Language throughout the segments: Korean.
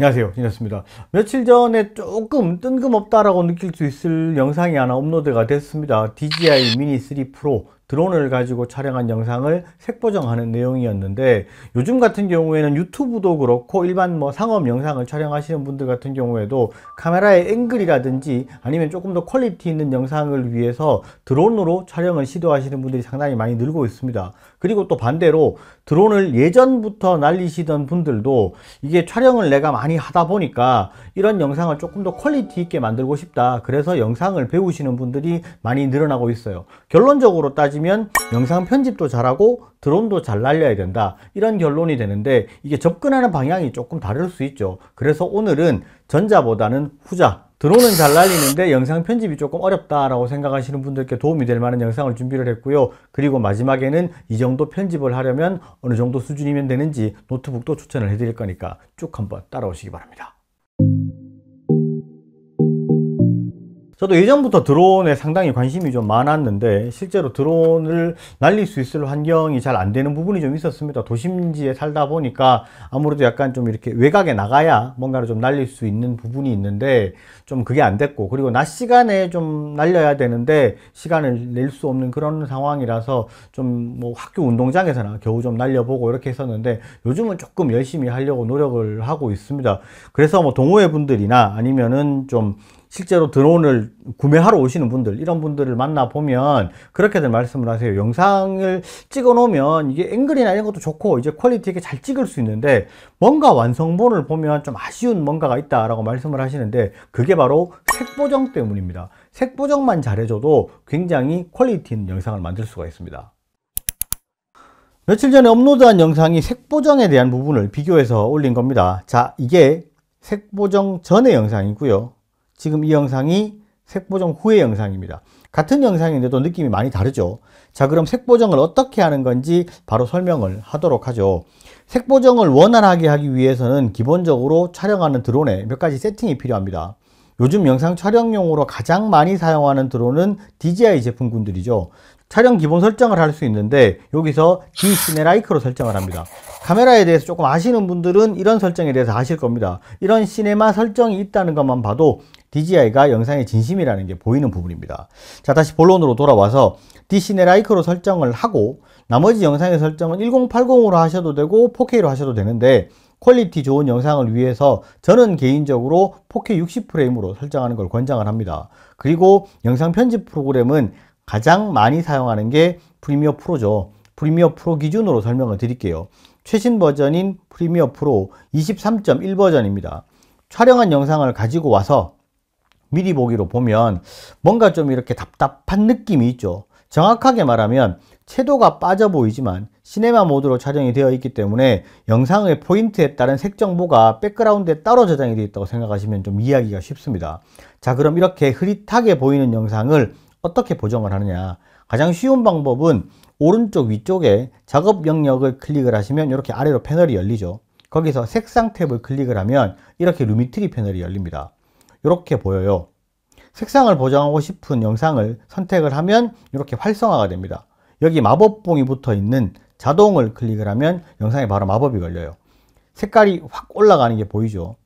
안녕하세요, 진이었습니다. 며칠 전에 조금 뜬금없다라고 느낄 수 있을 영상이 하나 업로드가 됐습니다. DJI Mini 3 Pro 드론을 가지고 촬영한 영상을 색보정하는 내용이었는데, 요즘 같은 경우에는 유튜브도 그렇고 일반 뭐 상업 영상을 촬영하시는 분들 같은 경우에도 카메라의 앵글이라든지 아니면 조금 더 퀄리티 있는 영상을 위해서 드론으로 촬영을 시도하시는 분들이 상당히 많이 늘고 있습니다. 그리고 또 반대로 드론을 예전부터 날리시던 분들도 이게 촬영을 내가 많이 하다 보니까 이런 영상을 조금 더 퀄리티 있게 만들고 싶다, 그래서 영상을 배우시는 분들이 많이 늘어나고 있어요. 결론적으로 따지면 영상 편집도 잘하고 드론도 잘 날려야 된다, 이런 결론이 되는데, 이게 접근하는 방향이 조금 다를 수 있죠. 그래서 오늘은 전자보다는 후자, 드론은 잘 날리는데 영상 편집이 조금 어렵다라고 생각하시는 분들께 도움이 될 만한 영상을 준비를 했고요. 그리고 마지막에는 이 정도 편집을 하려면 어느 정도 수준이면 되는지 노트북도 추천을 해드릴 거니까 쭉 한번 따라오시기 바랍니다. 저도 예전부터 드론에 상당히 관심이 좀 많았는데, 실제로 드론을 날릴 수 있을 환경이 잘 안 되는 부분이 좀 있었습니다. 도심지에 살다 보니까 아무래도 약간 좀 이렇게 외곽에 나가야 뭔가를 좀 날릴 수 있는 부분이 있는데, 좀 그게 안 됐고, 그리고 낮 시간에 좀 날려야 되는데 시간을 낼 수 없는 그런 상황이라서 좀 뭐 학교 운동장에서나 겨우 좀 날려보고 이렇게 했었는데, 요즘은 조금 열심히 하려고 노력을 하고 있습니다. 그래서 뭐 동호회 분들이나 아니면은 좀 실제로 드론을 구매하러 오시는 분들, 이런 분들을 만나보면 그렇게들 말씀을 하세요. 영상을 찍어 놓으면 이게 앵글이나 이런 것도 좋고 이제 퀄리티 있게 잘 찍을 수 있는데 뭔가 완성본을 보면 좀 아쉬운 뭔가가 있다 라고 말씀을 하시는데, 그게 바로 색보정 때문입니다. 색보정만 잘해줘도 굉장히 퀄리티 있는 영상을 만들 수가 있습니다. 며칠 전에 업로드한 영상이 색보정에 대한 부분을 비교해서 올린 겁니다. 자, 이게 색보정 전의 영상이고요, 지금 이 영상이 색보정 후의 영상입니다. 같은 영상인데도 느낌이 많이 다르죠. 자, 그럼 색보정을 어떻게 하는 건지 바로 설명을 하도록 하죠. 색보정을 원활하게 하기 위해서는 기본적으로 촬영하는 드론에 몇 가지 세팅이 필요합니다. 요즘 영상 촬영용으로 가장 많이 사용하는 드론은 DJI 제품군들이죠. 촬영 기본 설정을 할 수 있는데, 여기서 D-Cinelike로 설정을 합니다. 카메라에 대해서 조금 아시는 분들은 이런 설정에 대해서 아실 겁니다. 이런 시네마 설정이 있다는 것만 봐도 DJI가 영상의 진심이라는 게 보이는 부분입니다. 자, 다시 본론으로 돌아와서 D-Cinelike로 설정을 하고, 나머지 영상의 설정은 1080으로 하셔도 되고 4K로 하셔도 되는데, 퀄리티 좋은 영상을 위해서 저는 개인적으로 4K 60프레임으로 설정하는 걸 권장을 합니다. 그리고 영상 편집 프로그램은 가장 많이 사용하는 게 프리미어 프로죠. 프리미어 프로 기준으로 설명을 드릴게요. 최신 버전인 프리미어 프로 23.1 버전입니다. 촬영한 영상을 가지고 와서 미리 보기로 보면 뭔가 좀 이렇게 답답한 느낌이 있죠. 정확하게 말하면 채도가 빠져 보이지만 시네마 모드로 촬영이 되어 있기 때문에 영상의 포인트에 따른 색 정보가 백그라운드에 따로 저장이 되어 있다고 생각하시면 좀 이해하기가 쉽습니다. 자, 그럼 이렇게 흐릿하게 보이는 영상을 어떻게 보정을 하느냐. 가장 쉬운 방법은 오른쪽 위쪽에 작업 영역을 클릭을 하시면 이렇게 아래로 패널이 열리죠. 거기서 색상 탭을 클릭을 하면 이렇게 루미트리 패널이 열립니다. 이렇게 보여요. 색상을 보정하고 싶은 영상을 선택을 하면 이렇게 활성화가 됩니다. 여기 마법봉이 붙어 있는 자동을 클릭을 하면 영상에 바로 마법이 걸려요. 색깔이 확 올라가는 게 보이죠.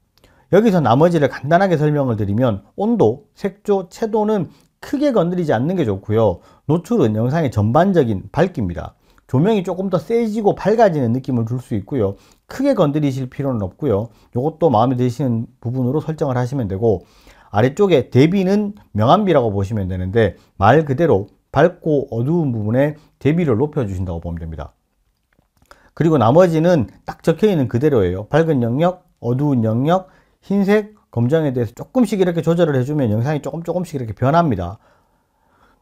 여기서 나머지를 간단하게 설명을 드리면, 온도, 색조, 채도는 크게 건드리지 않는 게 좋고요. 노출은 영상의 전반적인 밝기입니다. 조명이 조금 더 세지고 밝아지는 느낌을 줄 수 있고요. 크게 건드리실 필요는 없고요. 이것도 마음에 드시는 부분으로 설정을 하시면 되고, 아래쪽에 대비는 명암비라고 보시면 되는데 말 그대로 밝고 어두운 부분에 대비를 높여주신다고 보면 됩니다. 그리고 나머지는 딱 적혀있는 그대로예요. 밝은 영역, 어두운 영역, 흰색, 검정에 대해서 조금씩 이렇게 조절을 해주면 영상이 조금씩 이렇게 변합니다.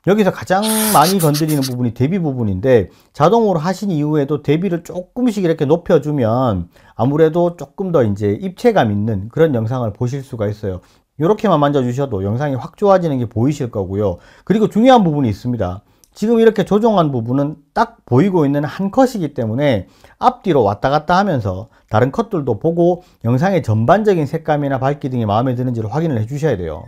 여기서 가장 많이 건드리는 부분이 대비 부분인데, 자동으로 하신 이후에도 대비를 조금씩 이렇게 높여주면 아무래도 조금 더 이제 입체감 있는 그런 영상을 보실 수가 있어요. 이렇게만 만져주셔도 영상이 확 좋아지는 게 보이실 거고요. 그리고 중요한 부분이 있습니다. 지금 이렇게 조정한 부분은 딱 보이고 있는 한 컷이기 때문에 앞뒤로 왔다 갔다 하면서 다른 컷들도 보고 영상의 전반적인 색감이나 밝기 등이 마음에 드는지를 확인을 해 주셔야 돼요.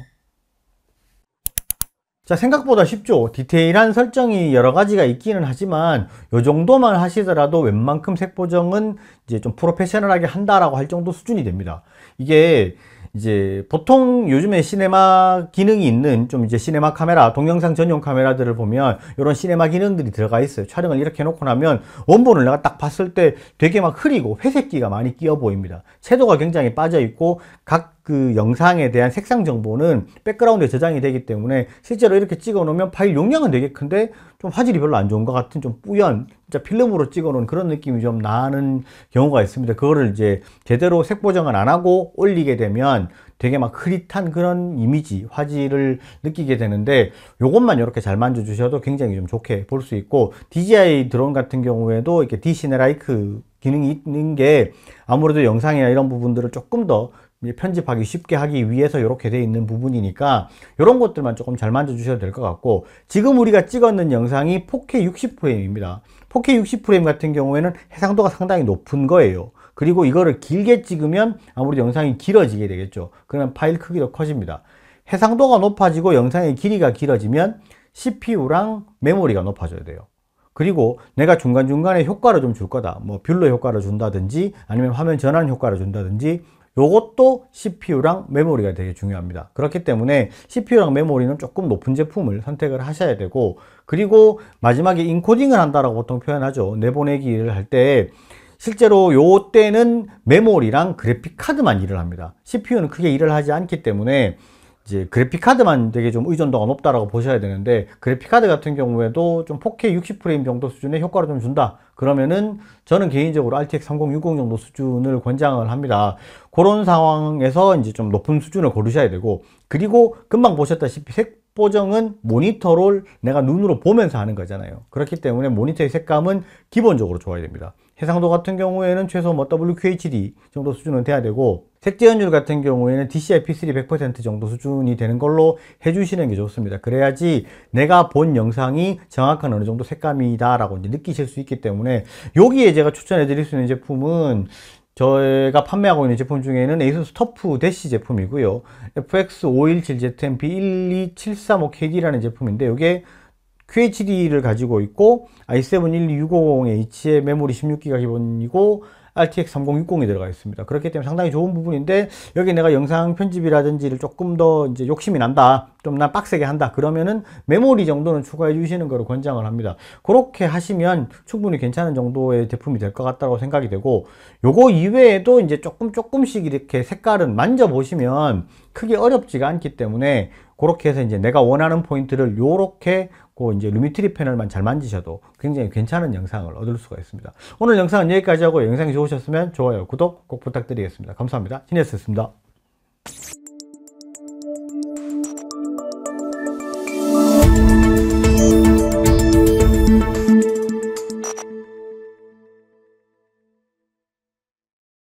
자, 생각보다 쉽죠. 디테일한 설정이 여러 가지가 있기는 하지만 요 정도만 하시더라도 웬만큼 색 보정은 이제 좀 프로페셔널하게 한다라고 할 정도 수준이 됩니다. 이게 이제 보통 요즘에 시네마 기능이 있는 좀 이제 시네마 카메라, 동영상 전용 카메라들을 보면 이런 시네마 기능들이 들어가 있어요. 촬영을 이렇게 해놓고 나면 원본을 내가 딱 봤을 때 되게 막 흐리고 회색기가 많이 끼어 보입니다. 채도가 굉장히 빠져 있고 각 그 영상에 대한 색상 정보는 백그라운드에 저장이 되기 때문에 실제로 이렇게 찍어 놓으면 파일 용량은 되게 큰데 좀 화질이 별로 안 좋은 것 같은 좀 뿌연, 진짜 필름으로 찍어 놓은 그런 느낌이 좀 나는 경우가 있습니다. 그거를 이제 제대로 색 보정을 안 하고 올리게 되면 되게 막 흐릿한 그런 이미지, 화질을 느끼게 되는데 요것만 이렇게 잘 만져주셔도 굉장히 좀 좋게 볼 수 있고, DJI 드론 같은 경우에도 이렇게 D-Cinelike 기능이 있는 게 아무래도 영상이나 이런 부분들을 조금 더 편집하기 쉽게 하기 위해서 이렇게 되어 있는 부분이니까 이런 것들만 조금 잘 만져주셔도 될 것 같고, 지금 우리가 찍었는 영상이 4K 60프레임입니다. 4K 60프레임 같은 경우에는 해상도가 상당히 높은 거예요. 그리고 이거를 길게 찍으면 아무래도 영상이 길어지게 되겠죠. 그러면 파일 크기도 커집니다. 해상도가 높아지고 영상의 길이가 길어지면 CPU랑 메모리가 높아져야 돼요. 그리고 내가 중간중간에 효과를 좀 줄 거다, 뭐 뷰러 효과를 준다든지 아니면 화면 전환 효과를 준다든지, 요것도 CPU랑 메모리가 되게 중요합니다. 그렇기 때문에 CPU랑 메모리는 조금 높은 제품을 선택을 하셔야 되고, 그리고 마지막에 인코딩을 한다라고 보통 표현하죠. 내보내기를 할 때 실제로 요때는 메모리랑 그래픽카드만 일을 합니다. CPU는 크게 일을 하지 않기 때문에 이제 그래픽카드만 되게 좀 의존도가 높다라고 보셔야 되는데, 그래픽카드 같은 경우에도 좀 4K 60프레임 정도 수준의 효과를 좀 준다 그러면은 저는 개인적으로 RTX 3060 정도 수준을 권장을 합니다. 그런 상황에서 이제 좀 높은 수준을 고르셔야 되고, 그리고 금방 보셨다시피 색 보정은 모니터를 내가 눈으로 보면서 하는 거잖아요. 그렇기 때문에 모니터의 색감은 기본적으로 좋아야 됩니다. 해상도 같은 경우에는 최소 뭐 WQHD 정도 수준은 돼야 되고, 색재현율 같은 경우에는 DCI-P3 100% 정도 수준이 되는 걸로 해주시는 게 좋습니다. 그래야지 내가 본 영상이 정확한 어느 정도 색감이다 라고 이제 느끼실 수 있기 때문에, 여기에 제가 추천해 드릴 수 있는 제품은 저희가 판매하고 있는 제품 중에는 Asus TUF 대시 제품이고요, FX517ZMP12735KD라는 제품인데 이게 QHD를 가지고 있고 i7-12650H의 메모리 16기가 기본이고 RTX 3060이 들어가 있습니다. 그렇기 때문에 상당히 좋은 부분인데, 여기 내가 영상 편집이라든지를 조금 더 이제 욕심이 난다, 좀 난 빡세게 한다 그러면은 메모리 정도는 추가해 주시는 거를 권장을 합니다. 그렇게 하시면 충분히 괜찮은 정도의 제품이 될 것 같다고 생각이 되고, 요거 이외에도 이제 조금씩 이렇게 색깔은 만져보시면 크게 어렵지가 않기 때문에 그렇게 해서 이제 내가 원하는 포인트를 요렇게 이제 루미트리 패널만 잘 만지셔도 굉장히 괜찮은 영상을 얻을 수가 있습니다. 오늘 영상은 여기까지 하고, 영상이 좋으셨으면 좋아요, 구독 꼭 부탁드리겠습니다. 감사합니다. 신혜수였습니다.